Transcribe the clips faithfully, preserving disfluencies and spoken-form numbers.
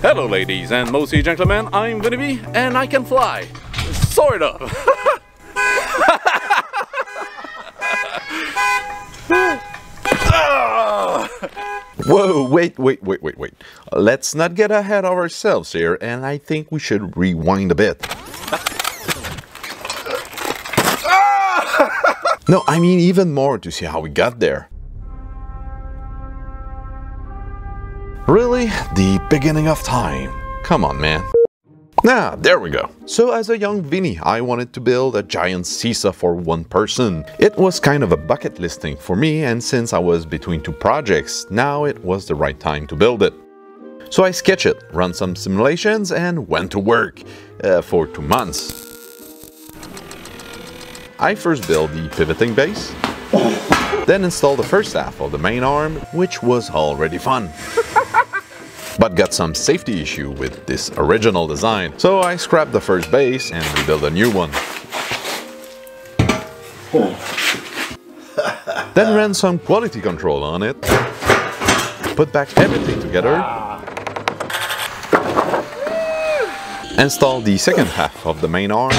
Hello, ladies and mostly gentlemen. I'm Vinny and I can fly. Sort of. Whoa, wait, wait, wait, wait, wait. Let's not get ahead of ourselves here, and I think we should rewind a bit. No, I mean even more to see how we got there. Really? The beginning of time. Come on, man. Nah, there we go. So as a young Vinny, I wanted to build a giant seesaw for one person. It was kind of a bucket list thing for me, and since I was between two projects, now it was the right time to build it. So I sketched it, ran some simulations, and went to work uh, for two months. I first built the pivoting base, then installed the first half of the main arm, which was already fun. But got some safety issue with this original design, so I scrapped the first base and rebuilt a new one. Then ran some quality control on it, put back everything together, installed the second half of the main arm,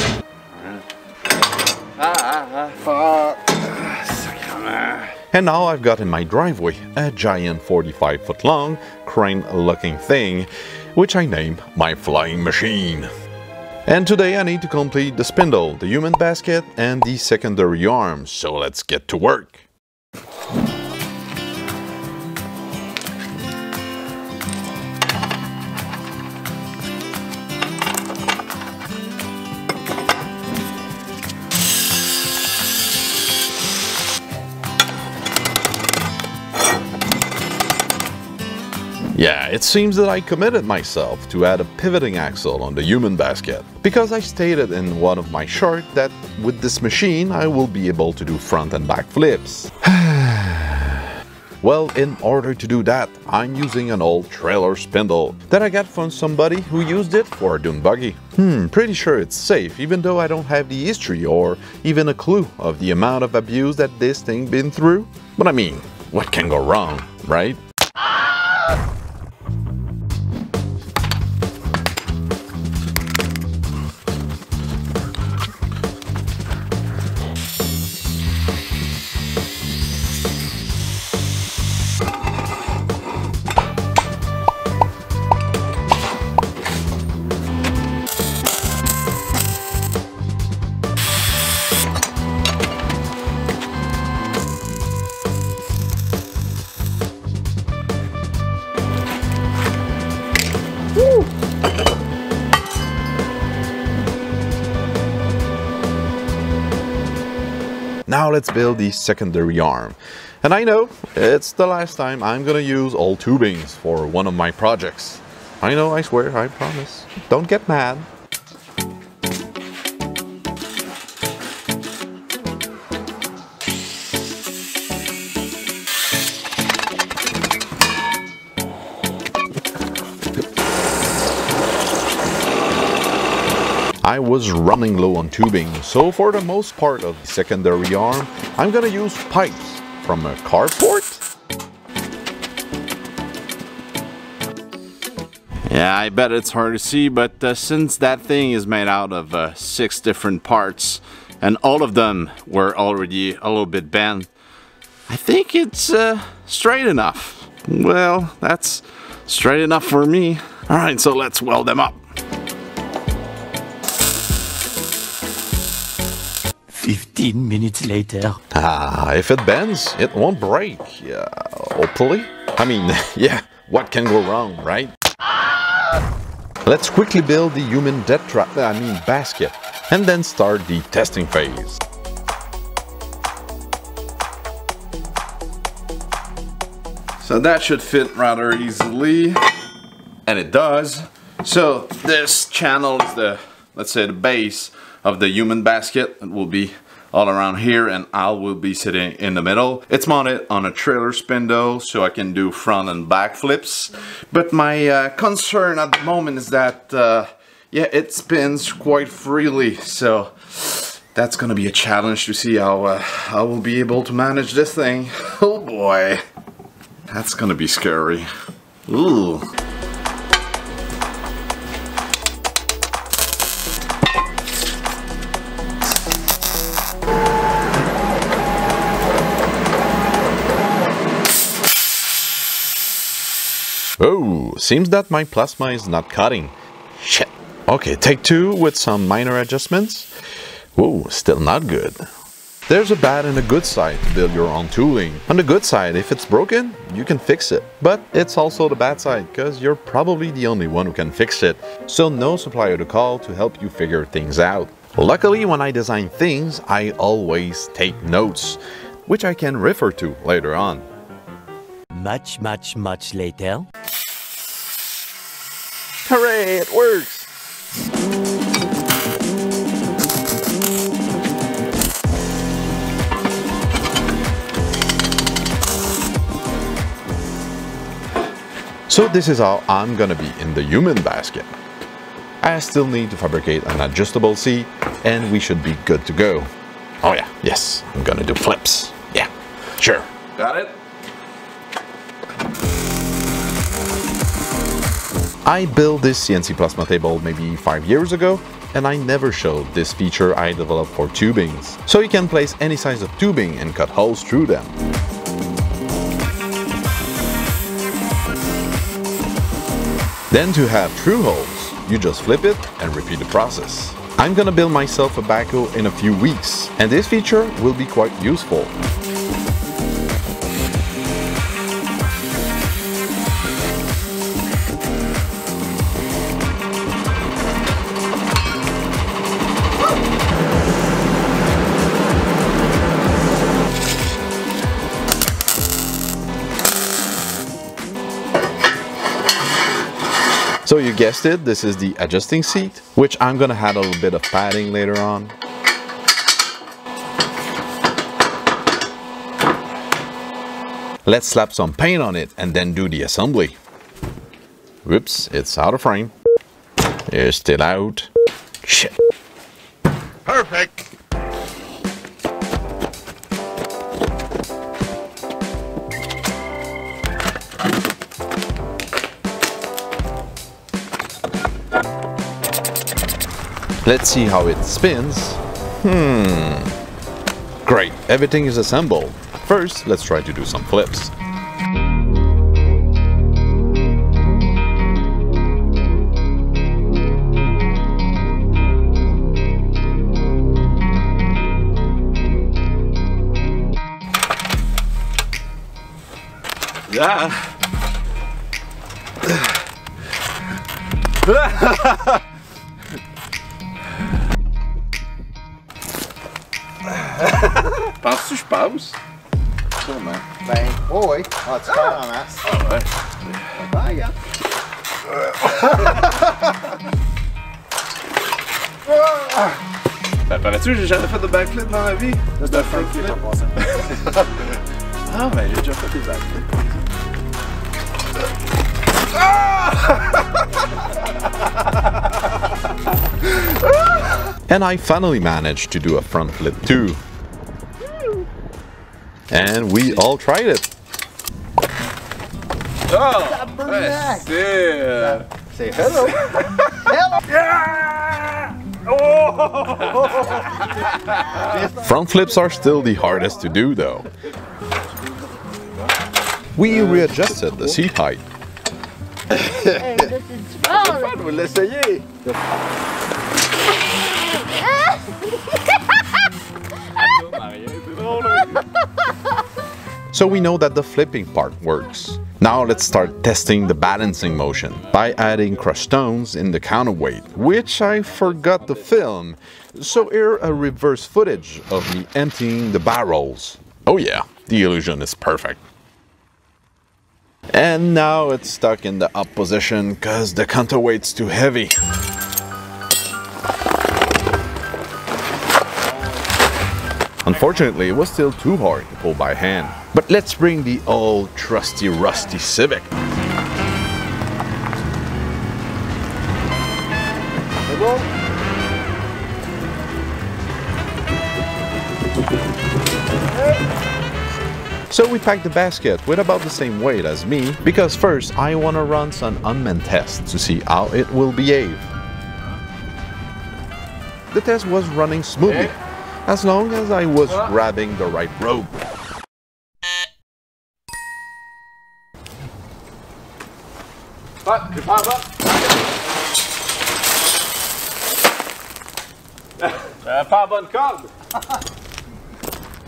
and now I've got in my driveway a giant forty-five foot long crane looking thing, which I name my flying machine. And today I need to complete the spindle, the human basket and the secondary arm, so let's get to work. Yeah, it seems that I committed myself to add a pivoting axle on the human basket, because I stated in one of my shorts that with this machine I will be able to do front and back flips. Well, in order to do that, I'm using an old trailer spindle that I got from somebody who used it for a dune buggy. Hmm, pretty sure it's safe, even though I don't have the history or even a clue of the amount of abuse that this thing been through. But I mean, what can go wrong, right? Now let's build the secondary arm. And I know, it's the last time I'm gonna use all tubings for one of my projects. I know, I swear, I promise. Don't get mad. I was running low on tubing, so for the most part of the secondary arm, I'm gonna use pipes from a carport. Yeah, I bet it's hard to see, but uh, since that thing is made out of uh, six different parts, and all of them were already a little bit bent, I think it's uh, straight enough. Well, that's straight enough for me. All right, so let's weld them up. fifteen minutes later. Ah, if it bends, it won't break. Yeah, hopefully. I mean, yeah, what can go wrong, right? Let's quickly build the human death trap, I mean basket, and then start the testing phase. So that should fit rather easily, and it does. So this channel is the, let's say, the base of the human basket. It will be all around here and I will be sitting in the middle. It's mounted on a trailer spindle so I can do front and back flips, but my uh, concern at the moment is that uh, yeah, it spins quite freely, so that's gonna be a challenge to see how uh, I will be able to manage this thing. Oh boy, that's gonna be scary. Ooh. Oh, seems that my plasma is not cutting. Shit. Okay, take two with some minor adjustments. Whoa, still not good. There's a bad and a good side to build your own tooling. On the good side, if it's broken, you can fix it. But it's also the bad side, because you're probably the only one who can fix it. So no supplier to call to help you figure things out. Luckily, when I design things, I always take notes, which I can refer to later on. Much, much, much later. Hooray, it works! So this is how I'm gonna be in the human basket. I still need to fabricate an adjustable seat, and we should be good to go. Oh yeah, yes, I'm gonna do flips. Yeah, sure. Got it? I built this C N C plasma table maybe five years ago, and I never showed this feature I developed for tubings. So you can place any size of tubing and cut holes through them. Then to have through holes, you just flip it and repeat the process. I'm gonna build myself a backhoe in a few weeks, and this feature will be quite useful. So you guessed it, this is the adjusting seat, which I'm gonna add a little bit of padding later on. Let's slap some paint on it and then do the assembly. Whoops, it's out of frame. It's still out. Shit. Perfect. Let's see how it spins. Hmm. Great, everything is assembled. First, let's try to do some flips. Ah. Passo os paus? Toma. Bem. Oi. Oh, it's hard on us. Alright. Bye, yeah. Ben, parais-tu que j'ai jamais fait de backflip dans ma vie? Juste un frontflip. Ah, ben, j'ai déjà fait des backflips. Ah! And I finally managed to do a front flip too. And we all tried it. Oh, that's it. Say hello. Hello. Yeah! Oh! Front flips are still the hardest to do though. We readjusted the seat height. Hey, this is fun. We'll essayer. So we know that the flipping part works. Now let's start testing the balancing motion by adding crushed stones in the counterweight, which I forgot to film. So here a reverse footage of me emptying the barrels. Oh yeah, the illusion is perfect. And now it's stuck in the up position because the counterweight's too heavy. Unfortunately, it was still too hard to pull by hand. But let's bring the old trusty rusty Civic. So we packed the basket with about the same weight as me, because first I want to run some unmanned tests to see how it will behave. The test was running smoothly, as long as I was grabbing the right rope. Pop, you pop up. uh, pop uncovered.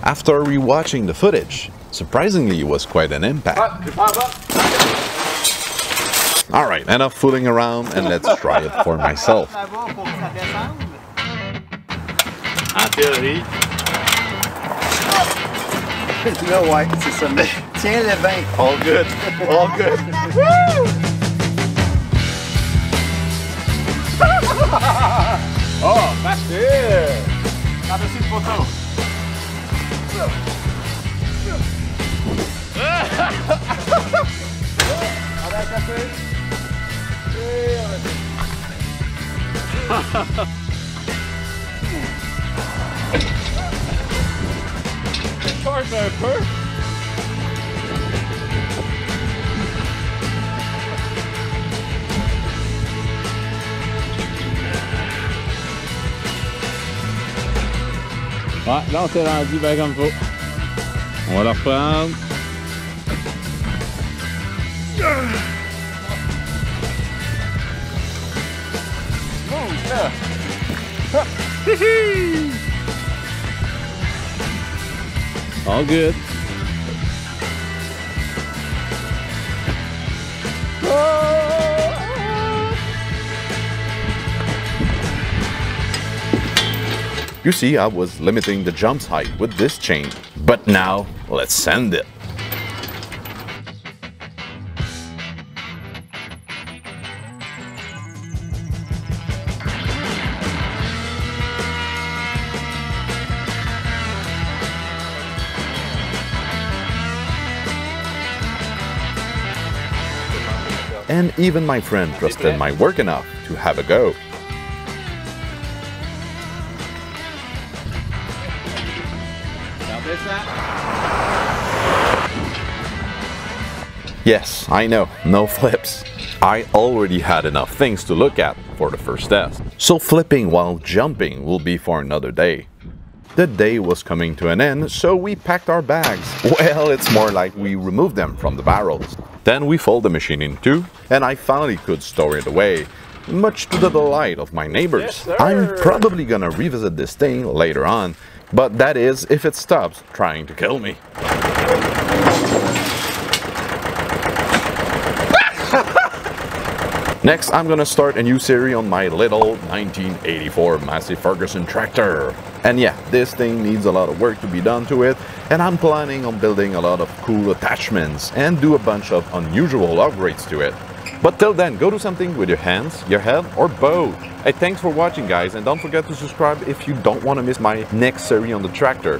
After rewatching the footage, surprisingly it was quite an impact. Pop, you pop up. Alright, enough fooling around and let's try it for myself. En théorie. Là, ouais, c'est ça. Tiens le vin. All good. All good. Oh, facile. Par-dessus le poteau. On va taper. Et Hard there, Perk. Ouais, là on s'est rendu bien comme faut. On va le reprendre. Oh, yeah. All good. You see, I was limiting the jump's height with this chain, but now let's send it. And even my friend trusted my work enough to have a go. Yes, I know, no flips. I already had enough things to look at for the first test, so flipping while jumping will be for another day. The day was coming to an end, so we packed our bags. Well, it's more like we removed them from the barrels. Then we fold the machine in two, and I finally could store it away, much to the delight of my neighbors. Yes, I'm probably gonna revisit this thing later on, but that is if it stops trying to kill me. Next, I'm gonna start a new series on my little nineteen eighty-four Massey Ferguson tractor. And yeah, this thing needs a lot of work to be done to it, and I'm planning on building a lot of cool attachments and do a bunch of unusual upgrades to it. But till then, go do something with your hands, your head, or both. Hey, thanks for watching guys, and don't forget to subscribe if you don't want to miss my next series on the tractor.